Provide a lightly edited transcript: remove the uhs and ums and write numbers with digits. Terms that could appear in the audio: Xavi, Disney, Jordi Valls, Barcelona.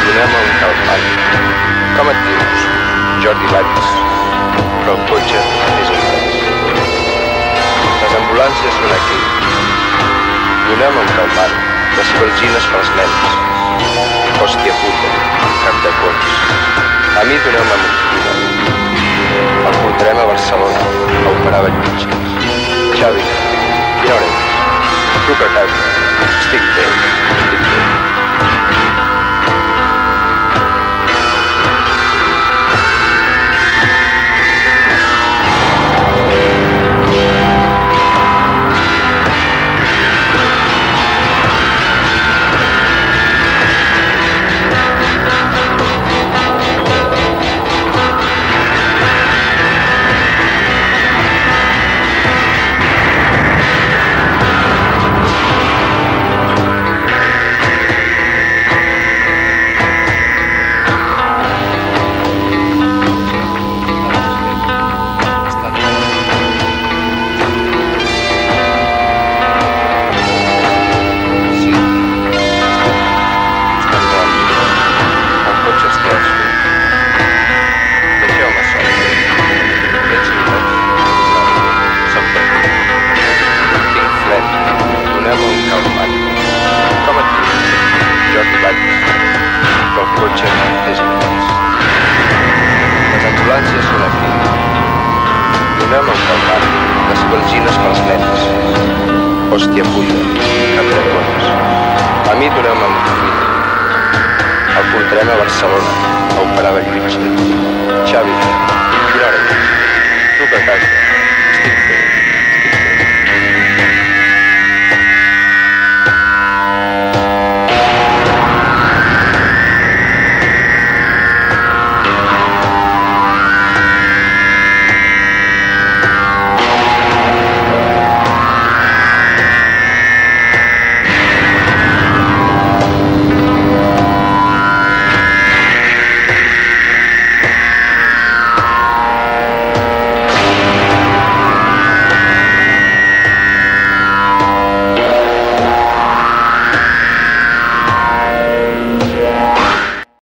Cinema without money. Comet News, Jordi Valls, Pro Culture and Disney. Les ambulàncies són aquí. Cinema without money, les corgines pels nens. Hòstia puta, cap de cons. A mi doneu-me mentida. El portarem a Barcelona, a operar bellotxes. Xavi, ignorem. Truca a casa, estic bé, estic bé. Hòstia puta, cap de cons. A mi doneu-me mentida. El portarem a Barcelona, a operar bellotxes. Xavi, mirarem. Tu que casa, estic bé.